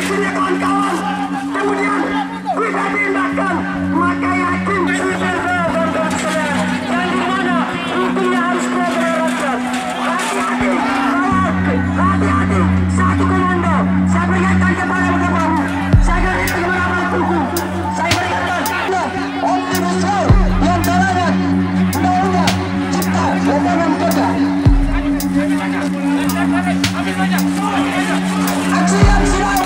akhirnya kawan-kawan kemudian bisa diindahkan, maka yakin sudah berkesan dan di mana hukumnya harus berkesan. Hati-hati, hati-hati, satu komando, saya berikan kepada teman-teman, saya berikan kepada teman-teman, saya berikan kepada omnibus yang kalangan undang-undang cipta lapangan kerja. Aksi yang sudah.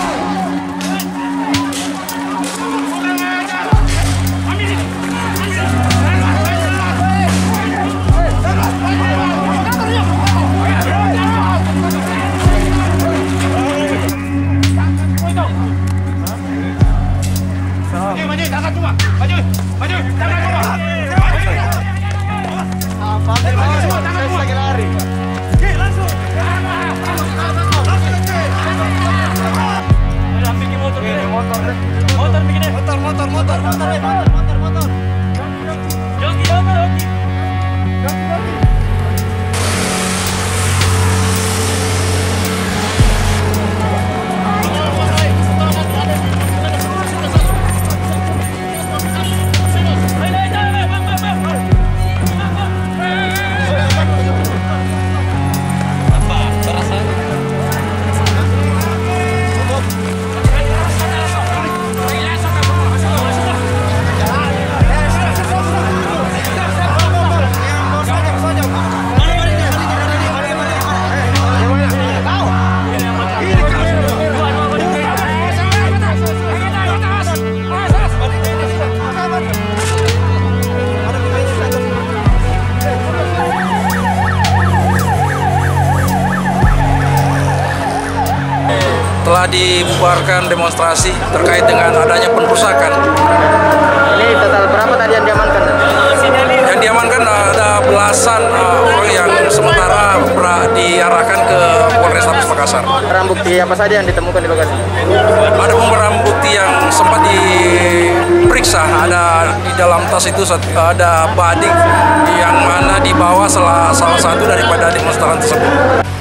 Telah dibubarkan demonstrasi terkait dengan adanya penrusakan. Ini total berapa tadi yang diamankan? Yang diamankan ada belasan orang yang sementara diarahkan ke Polrestabes Makassar. Barang bukti apa saja yang ditemukan di lokasi? Ada barang bukti yang sempat diperiksa. Ada di dalam tas itu ada badik yang mana dibawa salah satu daripada demonstran tersebut.